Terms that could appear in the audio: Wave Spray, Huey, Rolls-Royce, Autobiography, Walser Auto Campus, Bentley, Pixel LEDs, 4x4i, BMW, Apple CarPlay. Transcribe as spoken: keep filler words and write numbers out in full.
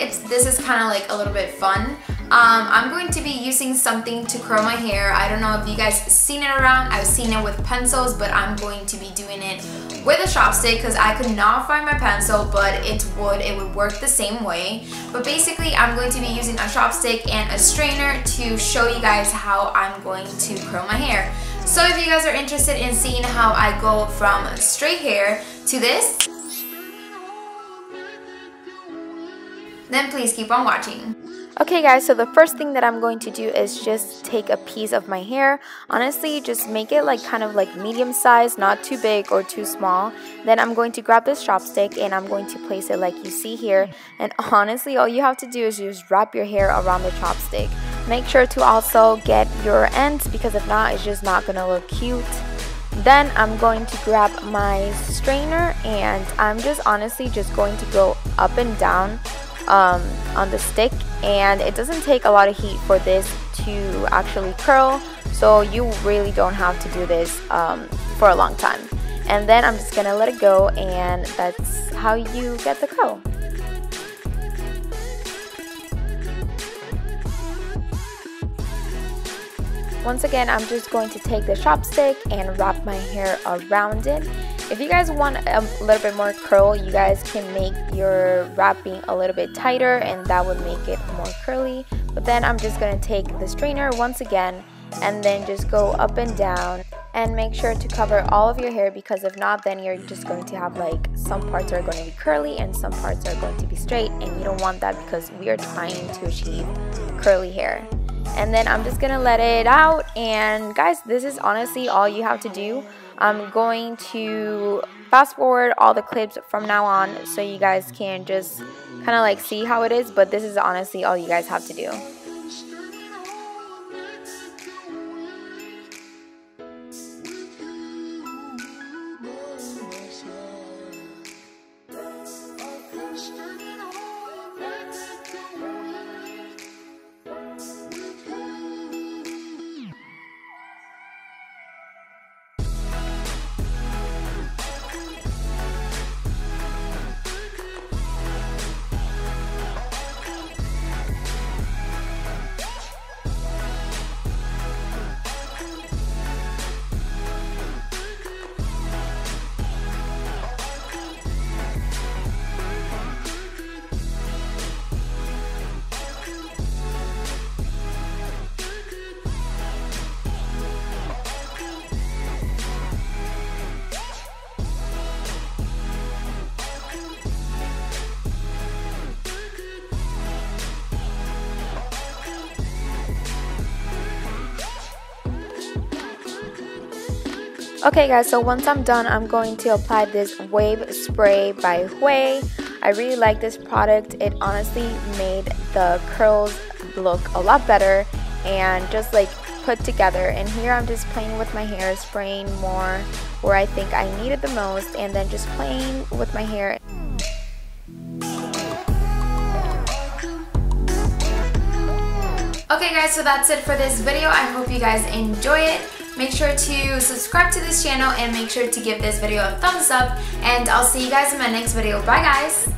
it's this is kind of like a little bit fun. Um, I'm going to be using something to curl my hair. I don't know if you guys have seen it around. I've seen it with pencils, but I'm going to be doing it with a chopstick because I could not find my pencil, but it would, it would work the same way. But basically, I'm going to be using a chopstick and a strainer to show you guys how I'm going to curl my hair. So if you guys are interested in seeing how I go from straight hair to this, then please keep on watching. Okay guys, so the first thing that I'm going to do is just take a piece of my hair. Honestly, just make it like kind of like medium size, not too big or too small. Then I'm going to grab this chopstick and I'm going to place it like you see here. And honestly, all you have to do is just wrap your hair around the chopstick. Make sure to also get your ends because if not, it's just not gonna look cute. Then I'm going to grab my strainer and I'm just honestly just going to go up and down um, on the stick, and it doesn't take a lot of heat for this to actually curl, so you really don't have to do this um, for a long time. And then I'm just gonna let it go, and that's how you get the curl. Once again, I'm just going to take the chopstick and wrap my hair around it. If you guys want a little bit more curl, you guys can make your wrapping a little bit tighter and that would make it more curly. But then I'm just going to take the strainer once again and then just go up and down and make sure to cover all of your hair because if not, then you're just going to have like some parts are going to be curly and some parts are going to be straight, and you don't want that because we are trying to achieve curly hair. And then I'm just gonna let it out, and guys, this is honestly all you have to do. I'm going to fast forward all the clips from now on so you guys can just kind of like see how it is, but this is honestly all you guys have to do. Okay guys, so once I'm done, I'm going to apply this Wave Spray by Huey. I really like this product. It honestly made the curls look a lot better and just like put together. And here I'm just playing with my hair, spraying more where I think I need it the most, and then just playing with my hair. Okay guys, so that's it for this video. I hope you guys enjoy it. Make sure to subscribe to this channel and make sure to give this video a thumbs up, and I'll see you guys in my next video. Bye guys!